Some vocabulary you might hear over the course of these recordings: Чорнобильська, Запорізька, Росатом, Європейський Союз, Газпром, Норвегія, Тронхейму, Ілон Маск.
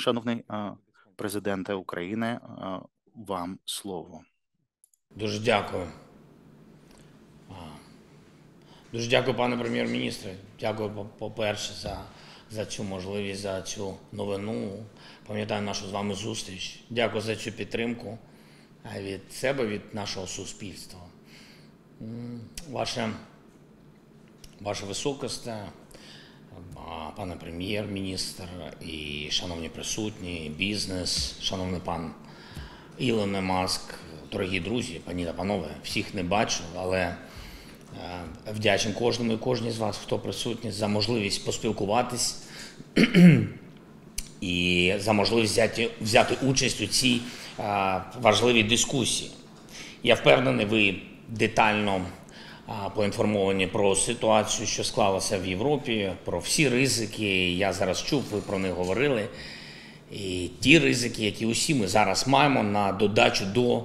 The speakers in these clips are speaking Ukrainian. Шановний президенте України, вам слово. Дуже дякую. Дуже дякую, пане прем'єр-міністре. Дякую, по-перше, за цю можливість, за цю новину. Пам'ятаю нашу з вами зустріч. Дякую за цю підтримку від себе, від нашого суспільства. Ваша високість, пане прем'єр-міністр і шановні присутні, бізнес, шановний пан Ілон Маск, дорогі друзі, пані та панове, всіх не бачу, але вдячний кожному і кожній з вас, хто присутній, за можливість поспілкуватись і за можливість взяти участь у цій важливій дискусії. Я впевнений, ви детально поінформовані про ситуацію, що склалася в Європі, про всі ризики. Я зараз чув, ви про них говорили. І ті ризики, які усі ми зараз маємо на додачу до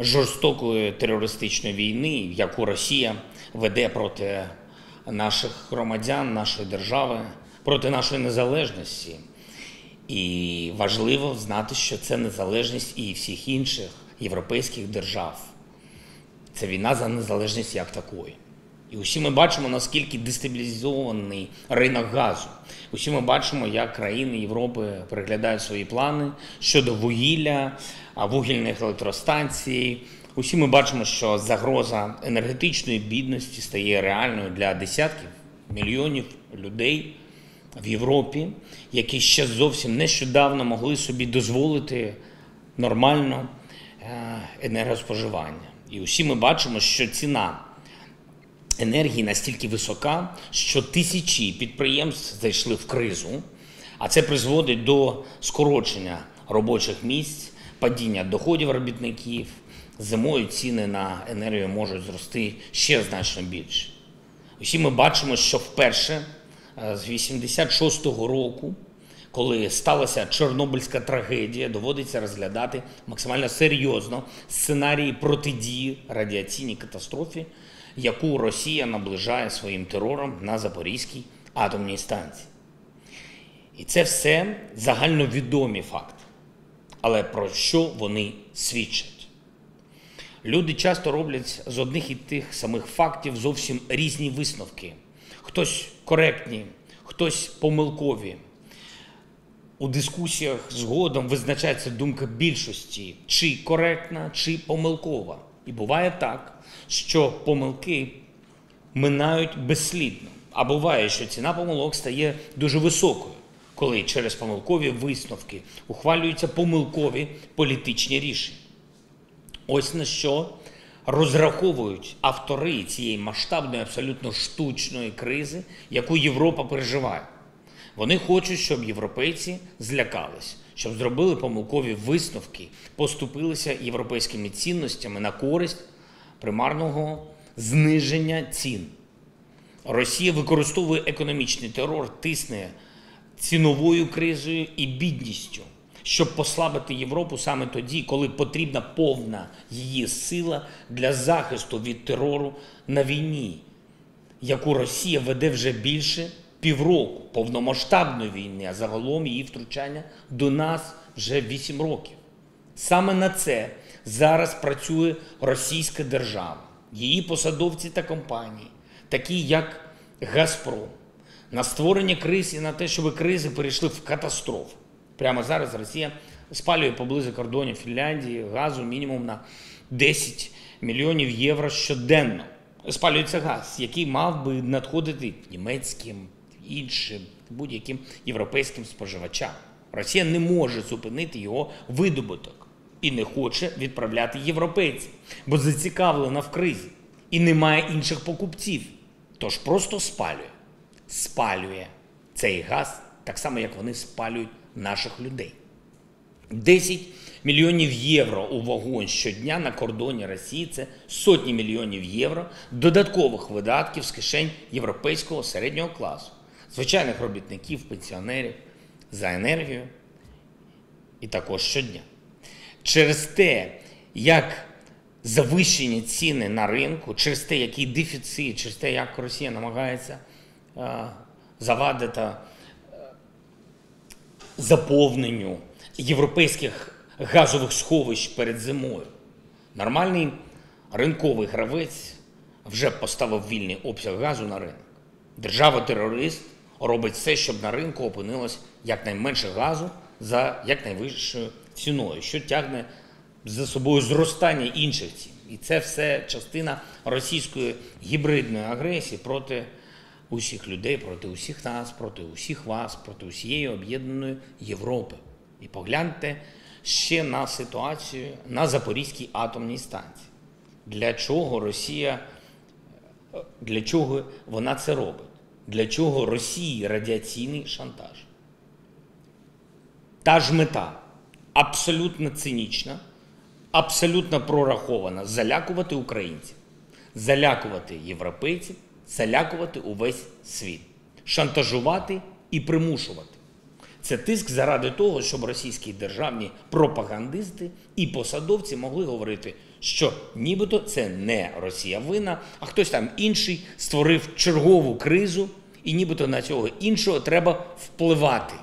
жорстокої терористичної війни, яку Росія веде проти наших громадян, нашої держави, проти нашої незалежності. І важливо знати, що це незалежність і всіх інших європейських держав. Це війна за незалежність як такої. І усі ми бачимо, наскільки дестабілізований ринок газу. Усі ми бачимо, як країни Європи переглядають свої плани щодо вугілля, вугільних електростанцій. Усі ми бачимо, що загроза енергетичної бідності стає реальною для десятків мільйонів людей в Європі, які ще зовсім нещодавно могли собі дозволити нормальне енергоспоживання. І усі ми бачимо, що ціна енергії настільки висока, що тисячі підприємств зайшли в кризу, а це призводить до скорочення робочих місць, падіння доходів робітників. Зимою ціни на енергію можуть зрости ще значно більше. Усі ми бачимо, що вперше з 86-го року, коли сталася Чорнобильська трагедія, доводиться розглядати максимально серйозно сценарії протидії радіаційній катастрофі, яку Росія наближає своїм терором на Запорізькій атомній станції. І це все загальновідомі факти. Але про що вони свідчать? Люди часто роблять з одних і тих самих фактів зовсім різні висновки. Хтось коректні, хтось помилкові. У дискусіях згодом визначається думка більшості, чи коректна, чи помилкова. І буває так, що помилки минають безслідно. А буває, що ціна помилок стає дуже високою, коли через помилкові висновки ухвалюються помилкові політичні рішення. Ось на що розраховують автори цієї масштабної, абсолютно штучної кризи, яку Європа переживає. Вони хочуть, щоб європейці злякались, щоб зробили помилкові висновки, поступилися європейськими цінностями на користь примарного зниження цін. Росія використовує економічний терор, тисне ціновою кризою і бідністю, щоб послабити Європу саме тоді, коли потрібна повна її сила для захисту від терору на війні, яку Росія веде вже більше півроку повномасштабної війни, а загалом її втручання до нас вже 8 років. Саме на це зараз працює російська держава, її посадовці та компанії, такі як «Газпром», на створення криз і на те, щоб кризи перейшли в катастрофу. Прямо зараз Росія спалює поблизу кордонів Фінляндії газу мінімум на 10 мільйонів євро щоденно. Спалюється газ, який мав би надходити німецьким, іншим, будь-яким європейським споживачам. Росія не може зупинити його видобуток і не хоче відправляти європейців, бо зацікавлена в кризі і немає інших покупців. Тож просто спалює. Спалює цей газ так само, як вони спалюють наших людей. 10 мільйонів євро у вагон щодня на кордоні Росії – це сотні мільйонів євро додаткових видатків з кишень європейського середнього класу, звичайних робітників, пенсіонерів за енергію і також щодня. Через те, як завищені ціни на ринку, через те, який дефіцит, через те, як Росія намагається завадити заповненню європейських газових сховищ перед зимою. Нормальний ринковий гравець вже поставив вільний обсяг газу на ринок. Держава-терорист робить все, щоб на ринку опинилось якнайменше газу за якнайвищою ціною, що тягне за собою зростання інших цін. І це все частина російської гібридної агресії проти усіх людей, проти усіх нас, проти усіх вас, проти усієї об'єднаної Європи. І погляньте ще на ситуацію на Запорізькій атомній станції. Для чого Росія, для чого вона це робить? Для чого Росії радіаційний шантаж? Та ж мета абсолютно цинічна, абсолютно прорахована – залякувати українців, залякувати європейців, залякувати увесь світ, шантажувати і примушувати. Це тиск заради того, щоб російські державні пропагандисти і посадовці могли говорити, що нібито це не Росія винна, а хтось там інший створив чергову кризу, і нібито на цього іншого треба впливати.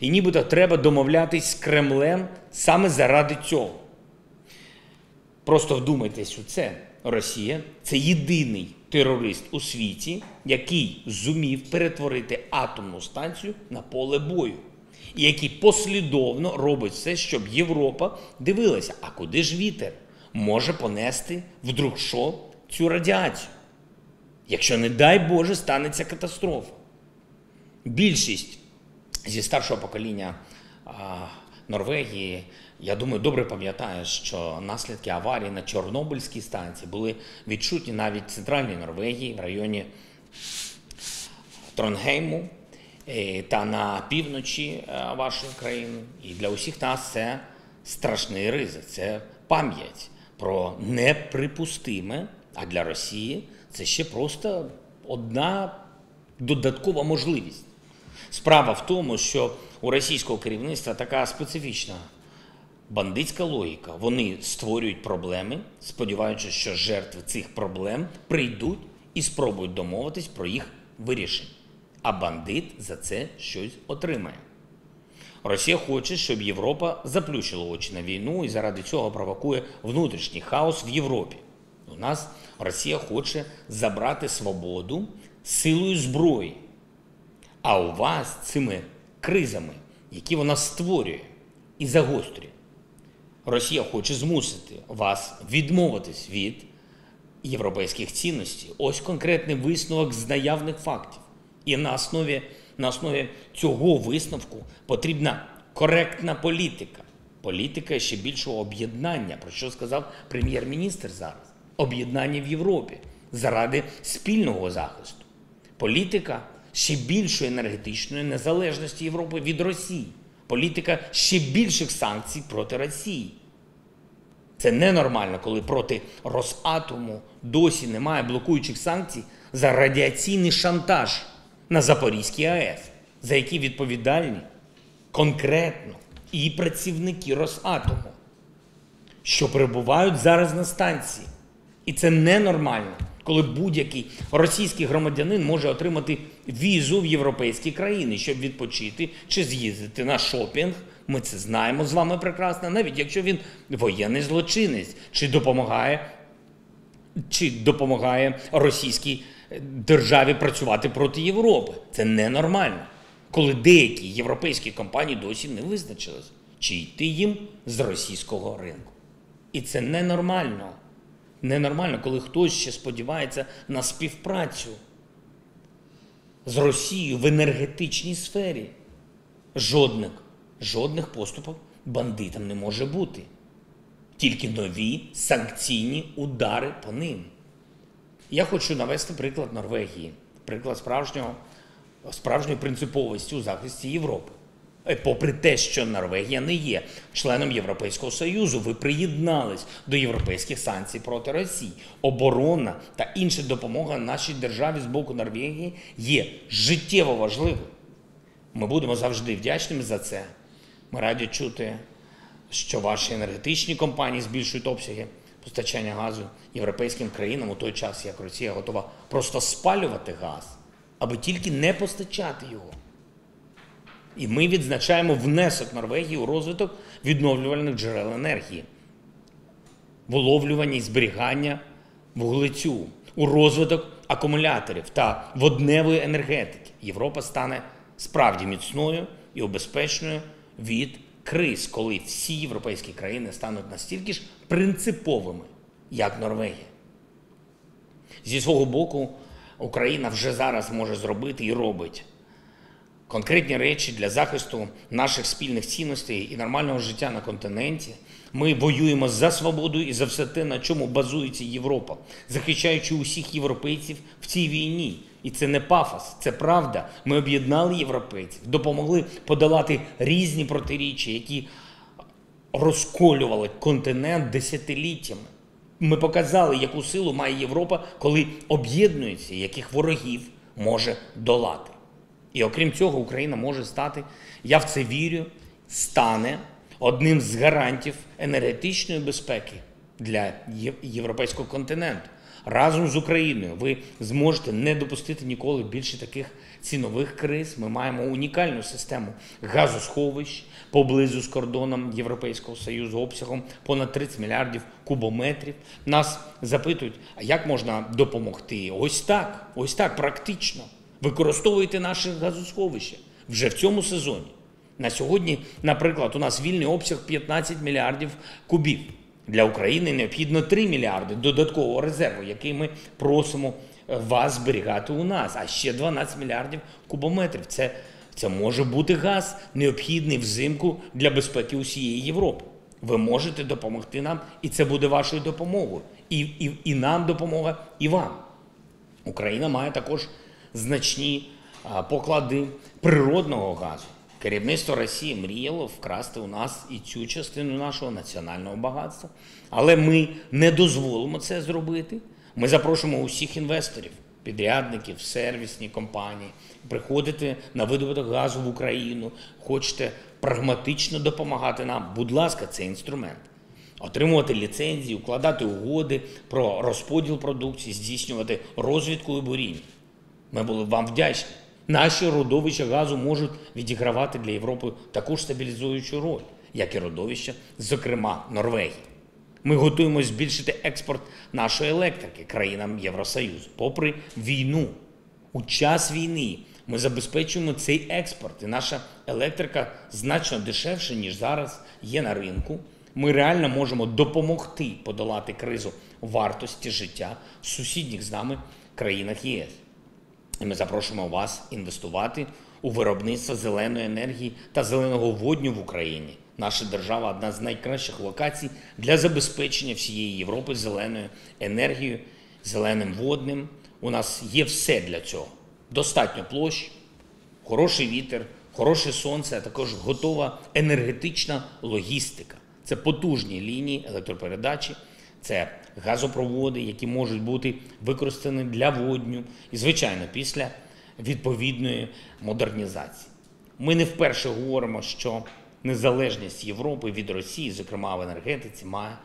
І нібито треба домовлятись з Кремлем саме заради цього. Просто вдумайтесь у це. Росія – це єдиний терорист у світі, який зумів перетворити атомну станцію на поле бою. І який послідовно робить все, щоб Європа дивилася, а куди ж вітер може понести вдруг що цю радіацію, якщо, не дай Боже, станеться катастрофа. Більшість зі старшого покоління Норвегії, я думаю, добре пам'ятає, що наслідки аварії на Чорнобильській станції були відчутні навіть в центральній Норвегії, в районі Тронхейму та на півночі вашої країни. І для усіх нас це страшний ризик, це пам'ять про неприпустиме, а для Росії це ще просто одна додаткова можливість. Справа в тому, що у російського керівництва така специфічна бандитська логіка. Вони створюють проблеми, сподіваючись, що жертви цих проблем прийдуть і спробують домовитись про їх вирішення. А бандит за це щось отримає. Росія хоче, щоб Європа заплющила очі на війну і заради цього провокує внутрішній хаос в Європі. У нас Росія хоче забрати свободу силою зброї. А у вас цими кризами, які вона створює і загострює. Росія хоче змусити вас відмовитись від європейських цінностей. Ось конкретний висновок з наявних фактів. І на основі цього висновку потрібна коректна політика. Політика ще більшого об'єднання, про що сказав прем'єр-міністр зараз. Об'єднання в Європі заради спільного захисту. Політика ще більшої енергетичної незалежності Європи від Росії. Політика ще більших санкцій проти Росії. Це ненормально, коли проти Росатому досі немає блокуючих санкцій за радіаційний шантаж на Запорізькій АЕС, за які відповідальні конкретно і працівники Росатому, що перебувають зараз на станції. І це ненормально, коли будь-який російський громадянин може отримати візу в європейські країни, щоб відпочити чи з'їздити на шопінг. Ми це знаємо з вами прекрасно, навіть якщо він воєнний злочинець, чи допомагає російській державі працювати проти Європи. Це ненормально, коли деякі європейські компанії досі не визначились, чи йти їм з російського ринку. І це ненормально. Ненормально, коли хтось ще сподівається на співпрацю з Росією в енергетичній сфері. Жодних поступок бандитам не може бути. Тільки нові санкційні удари по ним. Я хочу навести приклад Норвегії. Приклад справжньої принциповості у захисті Європи. Попри те, що Норвегія не є членом Європейського Союзу, ви приєднались до європейських санкцій проти Росії. Оборона та інша допомога нашій державі з боку Норвегії є життєво важливою. Ми будемо завжди вдячними за це. Ми раді чути, що ваші енергетичні компанії збільшують обсяги постачання газу європейським країнам у той час, як Росія готова просто спалювати газ, аби тільки не постачати його. І ми відзначаємо внесок Норвегії у розвиток відновлювальних джерел енергії, в уловлювання і зберігання вуглецю, у розвиток акумуляторів та водневої енергетики. Європа стане справді міцною і обезпеченою від криз, коли всі європейські країни стануть настільки ж принциповими, як Норвегія. Зі свого боку, Україна вже зараз може зробити і робить конкретні речі для захисту наших спільних цінностей і нормального життя на континенті. Ми воюємо за свободу і за все те, на чому базується Європа, захищаючи усіх європейців в цій війні. І це не пафос, це правда. Ми об'єднали європейців, допомогли подолати різні протиріччя, які розколювали континент десятиліттями. Ми показали, яку силу має Європа, коли об'єднується, яких ворогів може долати. І окрім цього, Україна може стати, я в це вірю, стане одним з гарантів енергетичної безпеки для європейського континенту. Разом з Україною ви зможете не допустити ніколи більше таких цінових криз. Ми маємо унікальну систему газосховищ поблизу з кордоном Європейського Союзу обсягом понад 30 мільярдів кубометрів. Нас запитують, а як можна допомогти? Ось так, практично. Використовуйте наші газосховища вже в цьому сезоні. На сьогодні, наприклад, у нас вільний обсяг 15 мільярдів кубів. Для України необхідно 3 мільярди додаткового резерву, який ми просимо вас зберігати у нас. А ще 12 мільярдів кубометрів. Це може бути газ, необхідний взимку для безпеки усієї Європи. Ви можете допомогти нам, і це буде вашою допомогою. І нам допомога, і вам. Україна має також значні поклади природного газу. Керівництво Росії мріяло вкрасти у нас і цю частину нашого національного багатства. Але ми не дозволимо це зробити. Ми запрошуємо усіх інвесторів, підрядників, сервісні компанії приходити на видобуток газу в Україну. Хочете прагматично допомагати нам? Будь ласка, це інструмент. Отримувати ліцензії, укладати угоди про розподіл продукції, здійснювати розвідку і буріння. Ми були б вам вдячні. Наші родовища газу можуть відігравати для Європи таку ж стабілізуючу роль, як і родовища, зокрема, Норвегії. Ми готуємося збільшити експорт нашої електрики країнам Євросоюзу. Попри війну, у час війни ми забезпечуємо цей експорт, і наша електрика значно дешевше, ніж зараз є на ринку. Ми реально можемо допомогти подолати кризу вартості життя в сусідніх з нами країнах ЄС. І ми запрошуємо вас інвестувати у виробництво зеленої енергії та зеленого водню в Україні. Наша держава – одна з найкращих локацій для забезпечення всієї Європи зеленою енергією, зеленим водним. У нас є все для цього. Достатньо площ, хороший вітер, хороше сонце, а також готова енергетична логістика. Це потужні лінії електропередачі, це газопроводи, які можуть бути використані для водню і, звичайно, після відповідної модернізації. Ми не вперше говоримо, що незалежність Європи від Росії, зокрема в енергетиці, має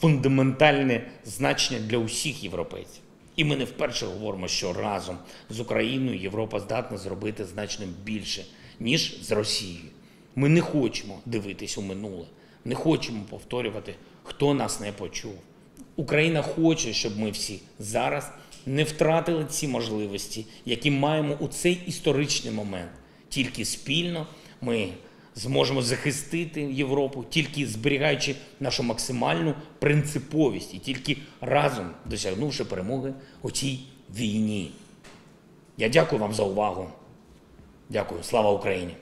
фундаментальне значення для усіх європейців. І ми не вперше говоримо, що разом з Україною Європа здатна зробити значно більше, ніж з Росією. Ми не хочемо дивитись у минуле, не хочемо повторювати, хто нас не почув. Україна хоче, щоб ми всі зараз не втратили ці можливості, які маємо у цей історичний момент. Тільки спільно ми зможемо захистити Європу, тільки зберігаючи нашу максимальну принциповість і тільки разом досягнувши перемоги у цій війні. Я дякую вам за увагу. Дякую. Слава Україні!